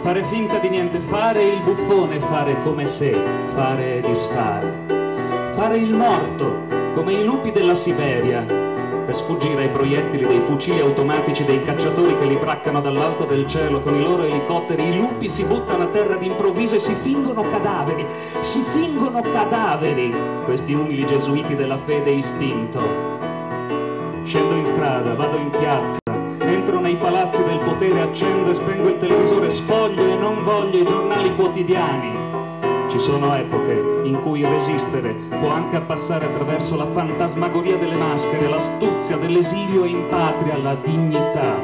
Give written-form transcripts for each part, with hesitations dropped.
Fare finta di niente, fare il buffone, fare come se, fare e disfare, fare il morto, come i lupi della Siberia, per sfuggire ai proiettili dei fucili automatici dei cacciatori che li braccano dall'alto del cielo con i loro elicotteri. I lupi si buttano a terra d'improvviso e si fingono cadaveri, questi umili gesuiti della fede istinto. Scendo in strada, vado in piazza, entro nei palazzi del potere, accendo e spengo il televisore, sfoglio e non voglio i giornali quotidiani. Ci sono epoche in cui resistere può anche passare attraverso la fantasmagoria delle maschere, l'astuzia dell'esilio e in patria, la dignità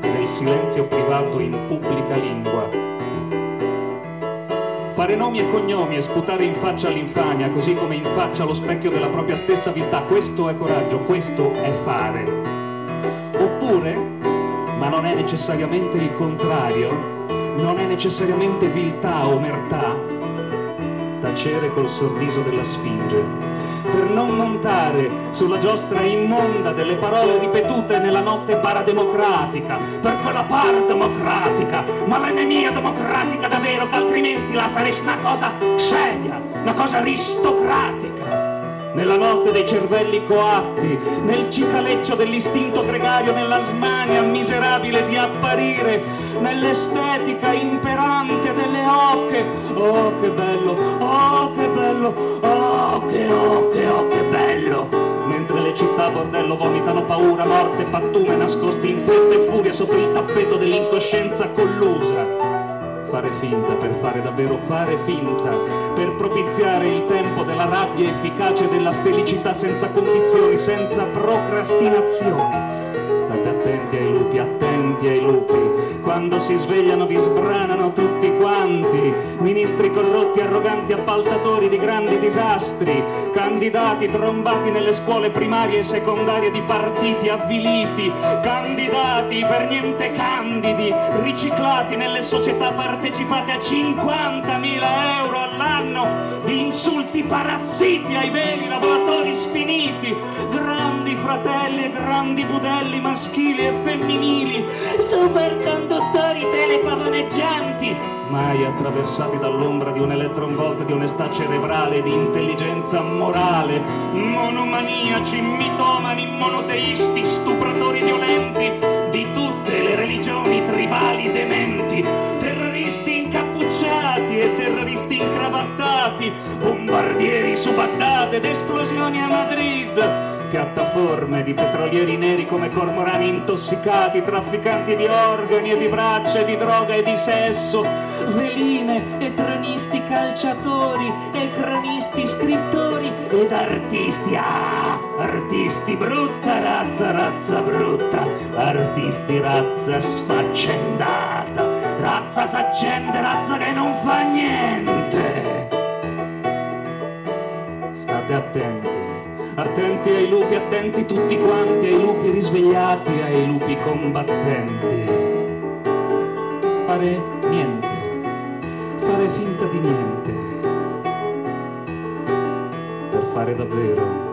del silenzio privato in pubblica lingua. Fare nomi e cognomi e sputare in faccia all'infamia, così come in faccia allo specchio della propria stessa viltà, questo è coraggio, questo è fare. Oppure, ma non è necessariamente il contrario, non è necessariamente viltà, omertà, tacere col sorriso della sfinge, per non montare sulla giostra immonda delle parole ripetute nella notte parademocratica, perché la par democratica, ma l'enemia democratica davvero, che altrimenti la saresti una cosa seria, una cosa aristocratica. Nella notte dei cervelli coatti, nel cicaleccio dell'istinto gregario, nella smania miserabile di apparire, nell'estetica imperante delle oche. Oh che bello, oh che bello, oh che bello. Mentre le città bordello vomitano paura, morte, pattume nascoste in fretta e furia sotto il tappeto dell'incoscienza collusa. Fare finta per fare davvero, fare finta per propiziare il tempo della rabbia efficace, della felicità senza condizioni, senza procrastinazioni. State attenti ai lupi, attenti ai lupi. Quando si svegliano vi sbranano tutti quanti. Ministri corrotti, arroganti, appaltatori di grandi disastri. Candidati trombati nelle scuole primarie e secondarie di partiti avviliti. Candidati per niente candidi, riciclati nelle società partecipate a 50.000 euro all'anno di insulti parassiti ai veri lavoratori sfiniti. Grandi fratelli e grandi budelli maschili e femminili, superconduttori telepavoneggianti, mai attraversati dall'ombra di un'elettronvolta di onestà cerebrale, di intelligenza morale, monomaniaci, mitomani, monoteisti, stupratori violenti, di tutte le religioni, tribali dementi, terroristi incappucciati e terroristi incravattati, bombardieri su Baghdad ed esplosioni a Madrid, piattaforme di petrolieri neri come cormorani intossicati, trafficanti di organi e di braccia e di droga e di sesso, veline e tronisti calciatori e cronisti scrittori ed artisti, artisti brutta razza, razza brutta, artisti razza sfaccendata, razza s'accende, razza che non fa niente. State attenti. Attenti ai lupi, attenti tutti quanti, ai lupi risvegliati, ai lupi combattenti. Fare niente, fare finta di niente, per fare davvero.